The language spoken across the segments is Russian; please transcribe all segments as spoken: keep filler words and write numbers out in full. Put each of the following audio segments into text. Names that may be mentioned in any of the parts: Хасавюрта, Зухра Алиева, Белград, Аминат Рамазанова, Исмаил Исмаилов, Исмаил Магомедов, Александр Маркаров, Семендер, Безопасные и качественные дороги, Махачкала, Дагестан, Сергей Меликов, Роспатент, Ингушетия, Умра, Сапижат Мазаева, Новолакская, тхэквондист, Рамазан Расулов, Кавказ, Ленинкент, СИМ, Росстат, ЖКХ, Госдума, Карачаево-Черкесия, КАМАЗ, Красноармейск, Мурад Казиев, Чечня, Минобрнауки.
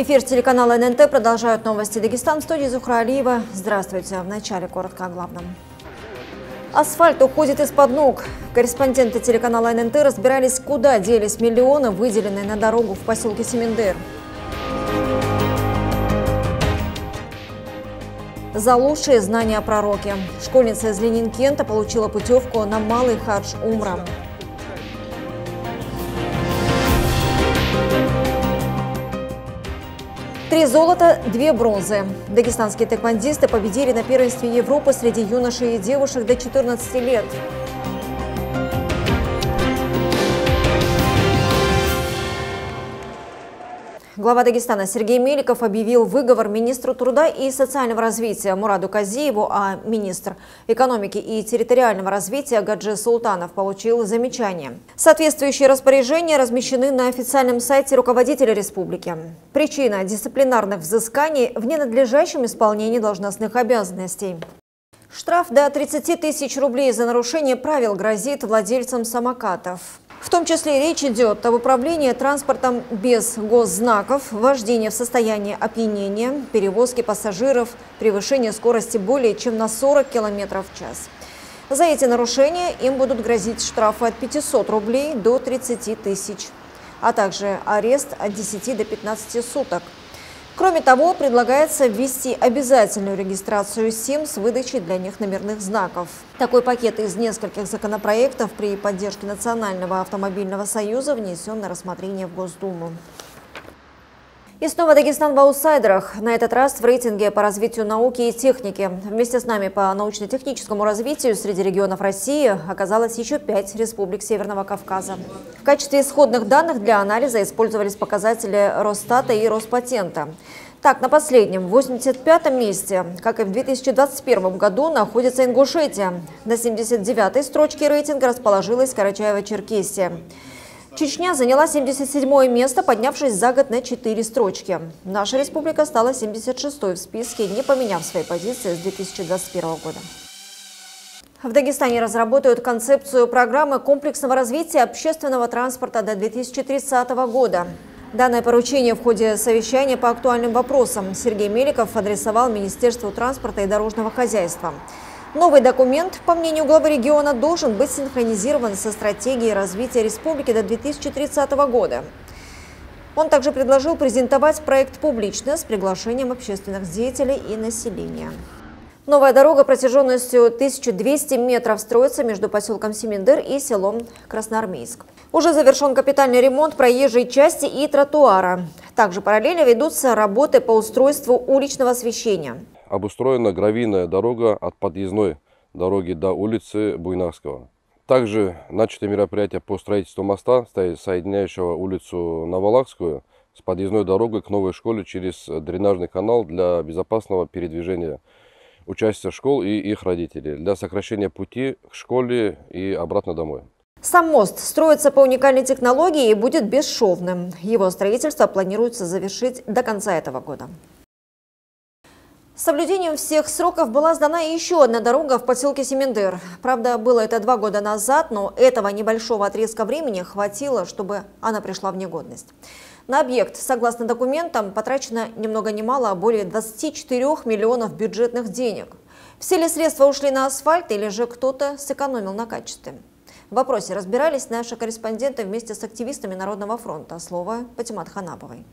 Эфир телеканала эн эн тэ продолжают новости Дагестан. В студии Зухра Алиева. Здравствуйте. В начале коротко о главном. Асфальт уходит из-под ног. Корреспонденты телеканала эн эн тэ разбирались, куда делись миллионы, выделенные на дорогу в поселке Семендер. За лучшие знания о пророке. Школьница из Ленинкента получила путевку на малый хадж Умра. Три золота, две бронзы. Дагестанские тхэквондисты победили на первенстве Европы среди юношей и девушек до четырнадцати лет. Глава Дагестана Сергей Меликов объявил выговор министру труда и социального развития Мураду Казиеву, а министр экономики и территориального развития Гаджи Султанов получил замечание. Соответствующие распоряжения размещены на официальном сайте руководителя республики. Причина дисциплинарных взысканий в ненадлежащем исполнении должностных обязанностей. Штраф до тридцати тысяч рублей за нарушение правил грозит владельцам самокатов. В том числе речь идет об управлении транспортом без госзнаков, вождении в состоянии опьянения, перевозке пассажиров, превышении скорости более чем на сорок километров в час. За эти нарушения им будут грозить штрафы от пятисот рублей до тридцати тысяч, а также арест от десяти до пятнадцати суток. Кроме того, предлагается ввести обязательную регистрацию СИМ с выдачей для них номерных знаков. Такой пакет из нескольких законопроектов при поддержке Национального автомобильного союза внесен на рассмотрение в Госдуму. И снова Дагестан в аутсайдерах. На этот раз в рейтинге по развитию науки и техники. Вместе с нами по научно-техническому развитию среди регионов России оказалось еще пять республик Северного Кавказа. В качестве исходных данных для анализа использовались показатели Росстата и Роспатента. Так, на последнем, восемьдесят пятом месте, как и в две тысячи двадцать первом году, находится Ингушетия. На семьдесят девятой строчке рейтинга расположилась Карачаево-Черкесия. Чечня заняла семьдесят седьмое место, поднявшись за год на четыре строчки. Наша республика стала семьдесят шестой в списке, не поменяв своей позиции с две тысячи двадцать первого года. В Дагестане разработают концепцию программы комплексного развития общественного транспорта до две тысячи тридцатого года. Данное поручение в ходе совещания по актуальным вопросам Сергей Меликов адресовал Министерству транспорта и дорожного хозяйства. Новый документ, по мнению главы региона, должен быть синхронизирован со стратегией развития республики до две тысячи тридцатого года. Он также предложил презентовать проект публично с приглашением общественных деятелей и населения. Новая дорога протяженностью тысячу двести метров строится между поселком Семендер и селом Красноармейск. Уже завершен капитальный ремонт проезжей части и тротуара. Также параллельно ведутся работы по устройству уличного освещения. Обустроена гравийная дорога от подъездной дороги до улицы Буйнакского. Также начаты мероприятия по строительству моста, соединяющего улицу Новолакскую с подъездной дорогой к новой школе через дренажный канал для безопасного передвижения участия школ и их родителей, для сокращения пути к школе и обратно домой. Сам мост строится по уникальной технологии и будет бесшовным. Его строительство планируется завершить до конца этого года. С соблюдением всех сроков была сдана еще одна дорога в поселке Семендер. Правда, было это два года назад, но этого небольшого отрезка времени хватило, чтобы она пришла в негодность. На объект, согласно документам, потрачено ни много ни мало более двадцати четырёх миллионов бюджетных денег. Все ли средства ушли на асфальт или же кто-то сэкономил на качестве? В вопросе разбирались наши корреспонденты вместе с активистами Народного фронта. Слово Патимат Ханабовой.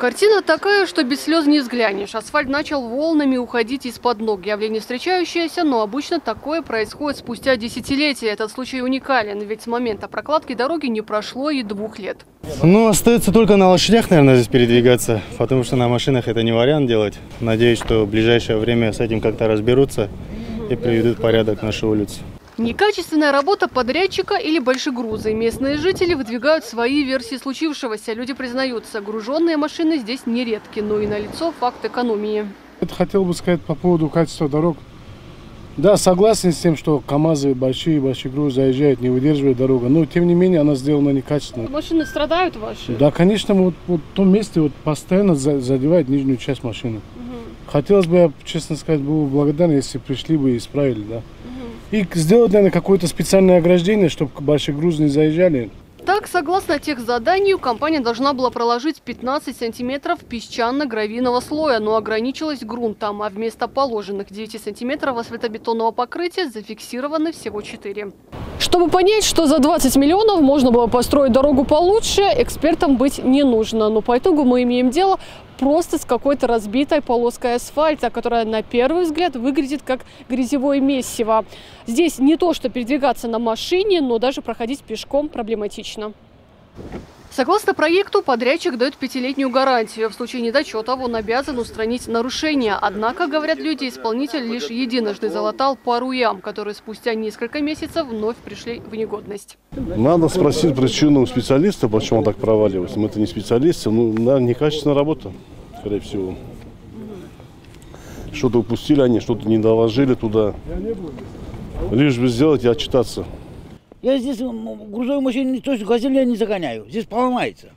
Картина такая, что без слез не взглянешь. Асфальт начал волнами уходить из-под ног. Явление встречающееся, но обычно такое происходит спустя десятилетия. Этот случай уникален, ведь с момента прокладки дороги не прошло и двух лет. Ну, остается только на лошадях, наверное, здесь передвигаться, потому что на машинах это не вариант делать. Надеюсь, что в ближайшее время с этим как-то разберутся и приведут в порядок наши улицы. Некачественная работа подрядчика или большие грузы. Местные жители выдвигают свои версии случившегося. Люди признаются, груженные машины здесь нередки, но и налицо факт экономии. Это хотел бы сказать по поводу качества дорог. Да, согласен с тем, что КАМАЗы большие, большие грузы заезжают, не выдерживают дорогу. Но, тем не менее, она сделана некачественно. Машины страдают ваши? Да, конечно, вот, вот в том месте вот постоянно задевает нижнюю часть машины. Угу. Хотелось бы, я, честно сказать, был благодарен, если пришли бы и исправили, да. И сделать, наверное, какое-то специальное ограждение, чтобы большие грузы не заезжали. Так, согласно техзаданию, компания должна была проложить пятнадцать сантиметров песчано-гравийного слоя, но ограничилась грунтом, а вместо положенных девяти сантиметров асфальтобетонного покрытия зафиксированы всего четыре. Чтобы понять, что за двадцать миллионов можно было построить дорогу получше, экспертам быть не нужно. Но по итогу мы имеем дело просто с какой-то разбитой полоской асфальта, которая на первый взгляд выглядит как грязевое месиво. Здесь не то, что передвигаться на машине, но даже проходить пешком проблематично. Согласно проекту, подрядчик дает пятилетнюю гарантию. В случае недочета он обязан устранить нарушения. Однако, говорят люди, исполнитель лишь единожды залатал пару ям, которые спустя несколько месяцев вновь пришли в негодность. Надо спросить причину у специалиста, почему он так проваливается. Мы-то не специалисты, ну, наверное, некачественная работа, скорее всего. Что-то упустили они, что-то не доложили туда. Лишь бы сделать и отчитаться. Я здесь грузовой машине, то есть газель я не загоняю. Здесь поломается.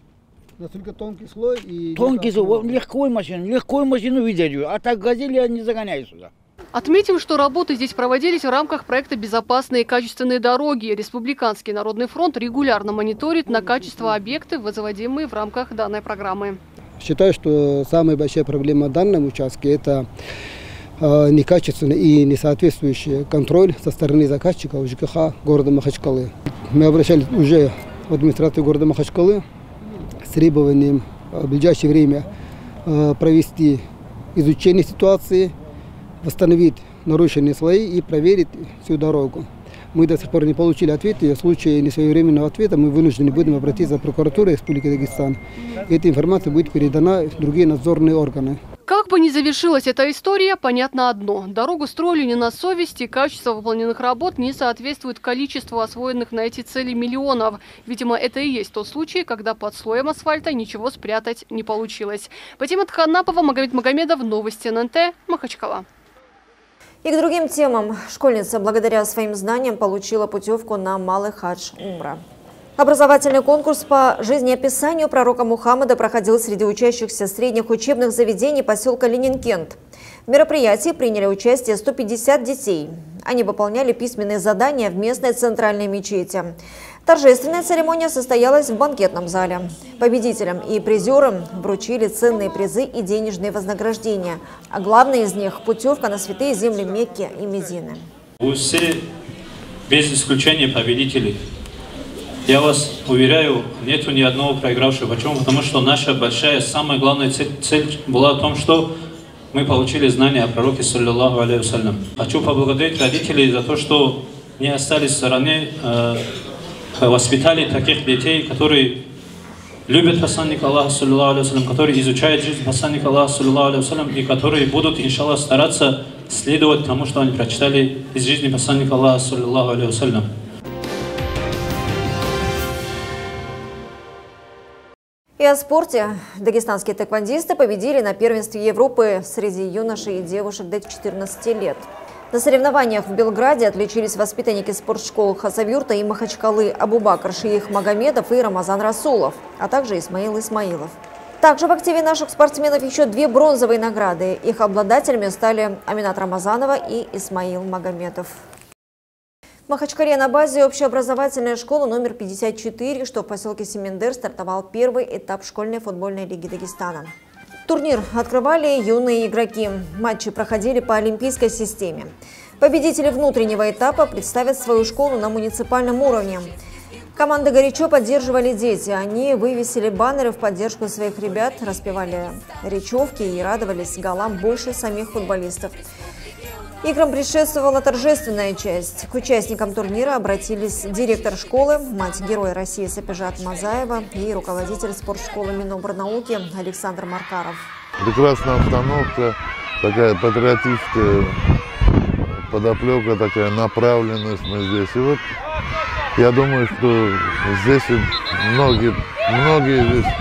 Да, только тонкий слой и... Тонкий слой. Легкой машину, легкую машину видели. А так газель я не загоняю сюда. Отметим, что работы здесь проводились в рамках проекта «Безопасные и качественные дороги». Республиканский народный фронт регулярно мониторит на качество объекты, возводимые в рамках данной программы. Считаю, что самая большая проблема в данном участке – это некачественный и несоответствующий контроль со стороны заказчика ЖКХ города Махачкалы. Мы обращались уже в администрацию города Махачкалы с требованием в ближайшее время провести изучение ситуации, восстановить нарушенные слои и проверить всю дорогу. Мы до сих пор не получили ответа, и в случае несвоевременного ответа мы вынуждены будем обратиться в прокуратуру Республики Дагестан. Эта информация будет передана в другие надзорные органы. Как бы ни завершилась эта история, понятно одно. Дорогу строили не на совести, качество выполненных работ не соответствует количеству освоенных на эти цели миллионов. Видимо, это и есть тот случай, когда под слоем асфальта ничего спрятать не получилось. Патимат Ханабова, Магомед Магомедов, новости эн эн тэ, Махачкала. И к другим темам. Школьница благодаря своим знаниям получила путевку на малый хадж Умра. Образовательный конкурс по жизнеописанию пророка Мухаммада проходил среди учащихся средних учебных заведений поселка Ленинкент. В мероприятии приняли участие сто пятьдесят детей. Они выполняли письменные задания в местной центральной мечети. Торжественная церемония состоялась в банкетном зале. Победителям и призерам вручили ценные призы и денежные вознаграждения. А главное из них – путевка на святые земли Мекки и Медины. Вы все, без исключения, победители. Я вас уверяю, нету ни одного проигравшего. Почему? Потому что наша большая, самая главная цель, цель была в том, что мы получили знания о пророке, саллиллаху алейхи вассалям. Хочу поблагодарить родителей за то, что не остались в стороне, э, воспитали таких детей, которые любят посланника Аллаха, саллиллаху алейхи вассалям, которые изучают жизнь посланника Аллаха, саллиллаху алейхи вассалям, и которые будут, иншаллах, стараться следовать тому, что они прочитали из жизни посланника Аллаха, саллиллаху алейхи вассалям. И о спорте. Дагестанские тхэквондисты победили на первенстве Европы среди юношей и девушек до четырнадцати лет. На соревнованиях в Белграде отличились воспитанники спортшкол Хасавюрта и Махачкалы Абубакар Шиих Магомедов и Рамазан Расулов, а также Исмаил Исмаилов. Также в активе наших спортсменов еще две бронзовые награды. Их обладателями стали Аминат Рамазанова и Исмаил Магомедов. В Махачкале на базе общеобразовательной школы номер пятьдесят четыре, что в поселке Семендер, стартовал первый этап школьной футбольной лиги Дагестана. Турнир открывали юные игроки. Матчи проходили по олимпийской системе. Победители внутреннего этапа представят свою школу на муниципальном уровне. Команды горячо поддерживали дети. Они вывесили баннеры в поддержку своих ребят, распевали речевки и радовались голам больше самих футболистов. Играм предшествовала торжественная часть. К участникам турнира обратились директор школы, мать Героя России Сапижат Мазаева и руководитель спортшколы Минобрнауки Александр Маркаров. Прекрасная обстановка, такая патриотическая подоплека, такая направленность мы здесь. И вот я думаю, что здесь многие, многие здесь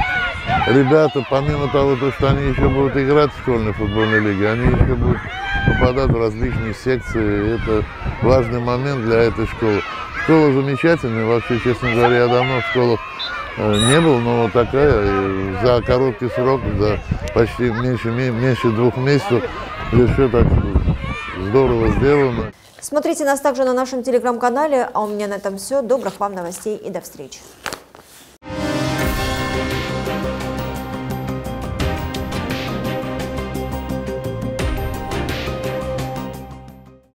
ребята, помимо того, что они еще будут играть в школьной футбольной лиге, они еще будут попадать в различные секции. Это важный момент для этой школы. Школа замечательная. Вообще, честно говоря, я давно в школах не был, но такая за короткий срок, за почти меньше, меньше двух месяцев, еще так здорово сделано. Смотрите нас также на нашем телеграм-канале. А у меня на этом все. Добрых вам новостей и до встречи.